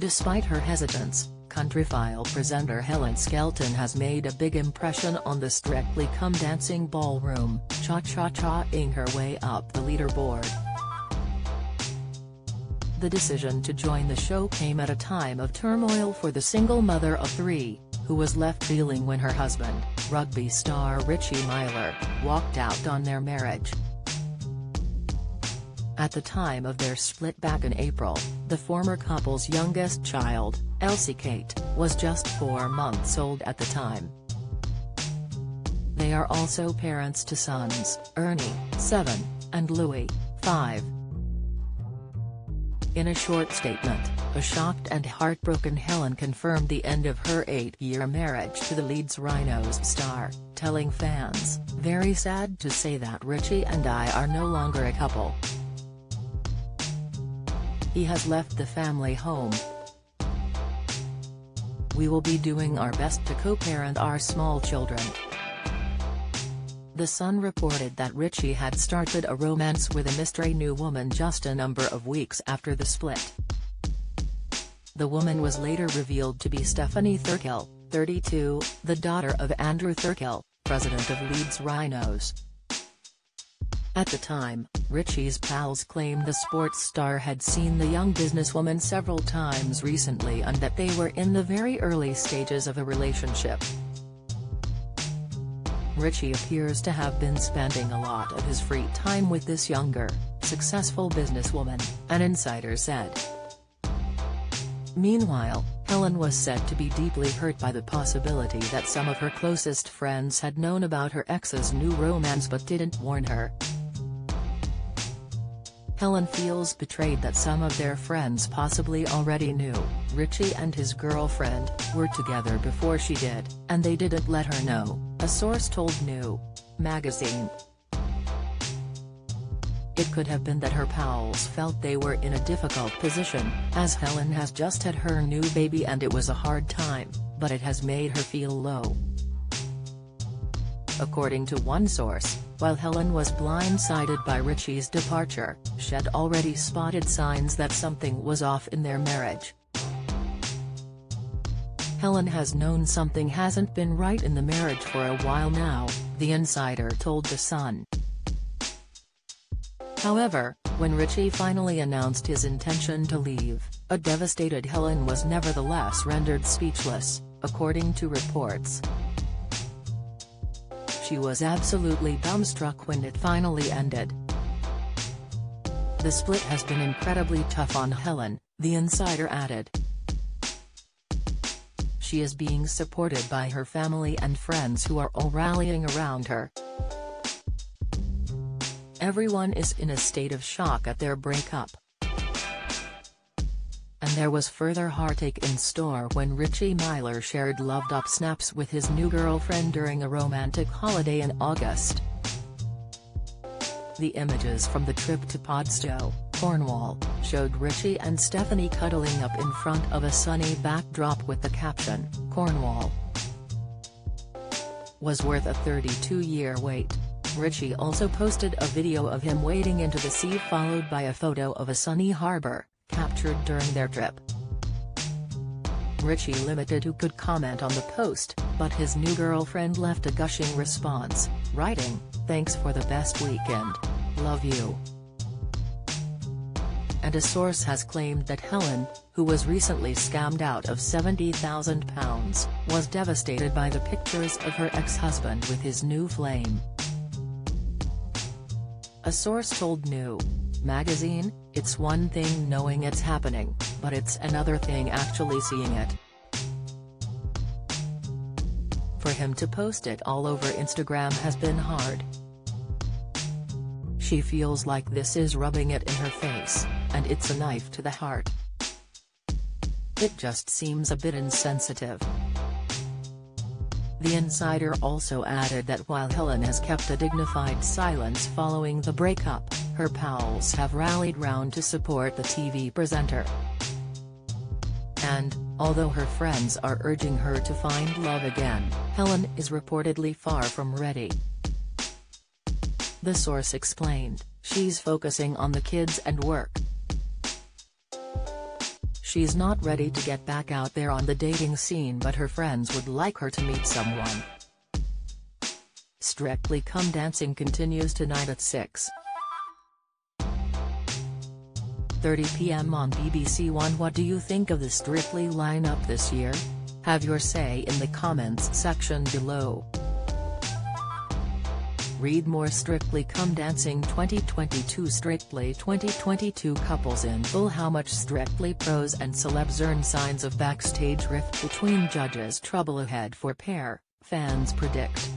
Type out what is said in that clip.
Despite her hesitance, Countryfile presenter Helen Skelton has made a big impression on the Strictly Come Dancing ballroom, cha-cha-cha-ing her way up the leaderboard. The decision to join the show came at a time of turmoil for the single mother of three, who was left feeling when her husband, rugby star Richie Myler, walked out on their marriage. At the time of their split back in April, the former couple's youngest child, Elsie Kate, was just 4 months old at the time. They are also parents to sons, Ernie, 7, and Louis, 5. In a short statement, a shocked and heartbroken Helen confirmed the end of her 8-year marriage to the Leeds Rhinos star, telling fans, "Very sad to say that Richie and I are no longer a couple. He has left the family home. We will be doing our best to co-parent our small children." The Sun reported that Richie had started a romance with a mystery new woman just a number of weeks after the split. The woman was later revealed to be Stephanie Thurkell, 32, the daughter of Andrew Thurkell, president of Leeds Rhinos. At the time, Richie's pals claimed the sports star had seen the young businesswoman several times recently and that they were in the very early stages of a relationship. Richie appears to have been spending a lot of his free time with this younger, successful businesswoman, an insider said. Meanwhile, Helen was said to be deeply hurt by the possibility that some of her closest friends had known about her ex's new romance but didn't warn her. Helen feels betrayed that some of their friends possibly already knew. Richie and his girlfriend were together before she did, and they didn't let her know, a source told New Magazine. It could have been that her pals felt they were in a difficult position, as Helen has just had her new baby and it was a hard time, but it has made her feel low. According to one source, while Helen was blindsided by Richie's departure, she'd already spotted signs that something was off in their marriage. "Helen has known something hasn't been right in the marriage for a while now," the insider told The Sun. However, when Richie finally announced his intention to leave, a devastated Helen was nevertheless rendered speechless, according to reports. She was absolutely dumbstruck when it finally ended. "The split has been incredibly tough on Helen," the insider added. "She is being supported by her family and friends who are all rallying around her. Everyone is in a state of shock at their breakup." And there was further heartache in store when Richie Myler shared loved-up snaps with his new girlfriend during a romantic holiday in August. The images from the trip to Padstow, Cornwall, showed Richie and Stephanie cuddling up in front of a sunny backdrop with the caption, "Cornwall was worth a 32-year wait." Richie also posted a video of him wading into the sea followed by a photo of a sunny harbour, captured during their trip. Richie Limited who could comment on the post, but his new girlfriend left a gushing response, writing, "Thanks for the best weekend. Love you." And a source has claimed that Helen, who was recently scammed out of £70,000, was devastated by the pictures of her ex-husband with his new flame. A source told New Magazine, "It's one thing knowing it's happening, but it's another thing actually seeing it. For him to post it all over Instagram has been hard. She feels like this is rubbing it in her face, and it's a knife to the heart. It just seems a bit insensitive." The insider also added that while Helen has kept a dignified silence following the breakup, her pals have rallied round to support the TV presenter. And, although her friends are urging her to find love again, Helen is reportedly far from ready. The source explained, "She's focusing on the kids and work. She's not ready to get back out there on the dating scene, but her friends would like her to meet someone. Strictly Come Dancing continues tonight at 6:30 p.m. on BBC One. What do you think of the Strictly lineup this year? Have your say in the comments section below. Read more Strictly Come Dancing 2022. Strictly 2022 couples in full. How much Strictly pros and celebs earn? Signs of backstage rift between judges. Trouble ahead for pair, fans predict.